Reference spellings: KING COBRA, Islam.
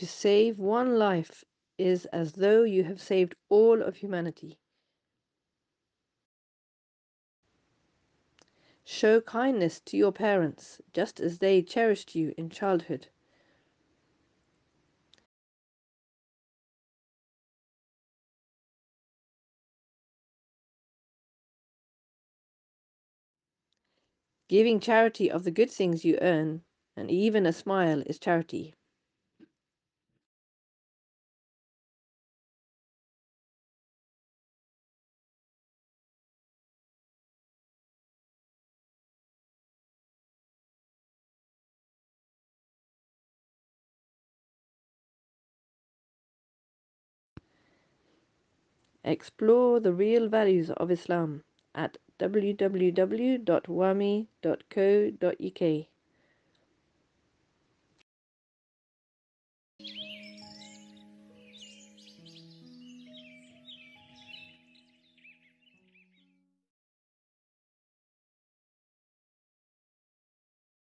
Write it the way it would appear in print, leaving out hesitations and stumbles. To save one life is as though you have saved all of humanity. Show kindness to your parents, just as they cherished you in childhood. Giving charity of the good things you earn, and even a smile is charity. Explore the real values of Islam at www.wami.co.uk